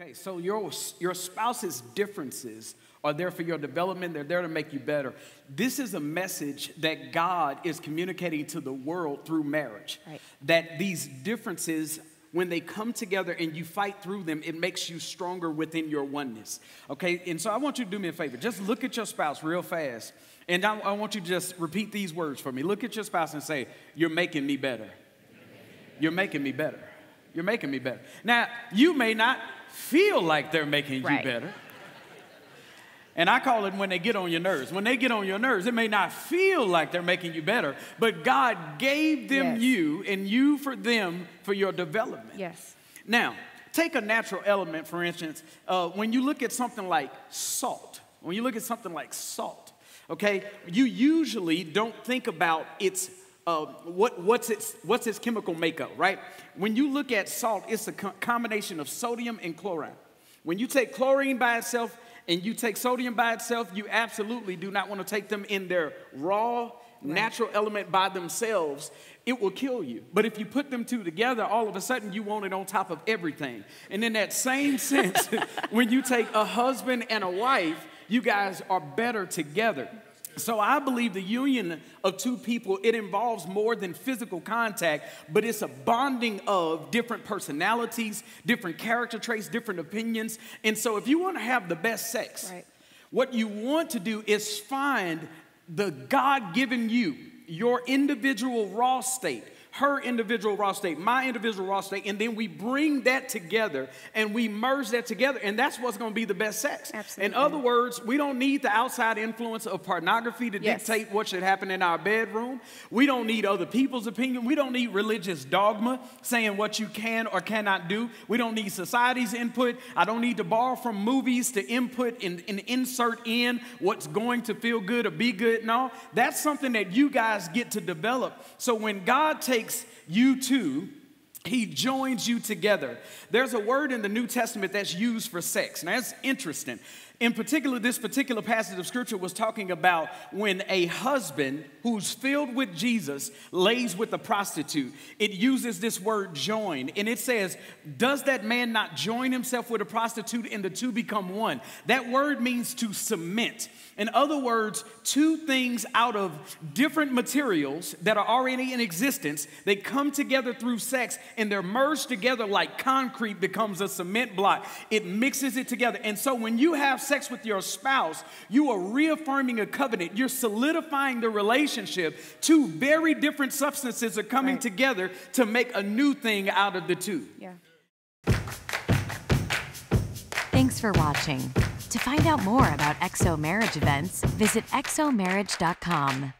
Okay, so your spouse's differences are there for your development. They're there to make you better. This is a message that God is communicating to the world through marriage. Right. That these differences, when they come together and you fight through them, it makes you stronger within your oneness. Okay, and so I want you to do me a favor. Just look at your spouse real fast. And I want you to just repeat these words for me. Look at your spouse and say, "You're making me better. You're making me better. You're making me better." Now, you may not feel like they're making you better. And I call it when they get on your nerves. When they get on your nerves, it may not feel like they're making you better, but God gave them you and you for them for your development. Yes. Now, take a natural element, for instance. When you look at something like salt, okay, you usually don't think about its what's its chemical makeup, right? When you look at salt, it's a combination of sodium and chlorine. When you take chlorine by itself and you take sodium by itself, you absolutely do not want to take them in their raw, natural element by themselves. It will kill you. But if you put them two together, all of a sudden you want it on top of everything. And in that same sense, when you take a husband and a wife, you guys are better together. So I believe the union of two people, it involves more than physical contact, but it's a bonding of different personalities, different character traits, different opinions. And so if you want to have the best sex, what you want to do is find the God-given you, your individual raw state, her individual raw state, my individual raw state, and then we bring that together and we merge that together, and that's what's going to be the best sex. Absolutely. In other words, we don't need the outside influence of pornography to dictate what should happen in our bedroom. We don't need other people's opinion. We don't need religious dogma saying what you can or cannot do. We don't need society's input. I don't need to borrow from movies to input and insert in what's going to feel good or be good. No, that's something that you guys get to develop. So when God takes you two, he joins you together. There's a word in the New Testament that's used for sex. Now, that's interesting. In particular, this particular passage of Scripture was talking about when a husband who's filled with Jesus lays with a prostitute. It uses this word join, and it says, does that man not join himself with a prostitute and the two become one? That word means to cement. In other words, two things out of different materials that are already in existence, they come together through sex, and they're merged together like concrete becomes a cement block. It mixes it together. And so when you have sex with your spouse, you are reaffirming a covenant. You're solidifying the relationship. Two very different substances are coming together to make a new thing out of the two. Yeah. Thanks for watching. To find out more about XO Marriage events, visit xomarriage.com.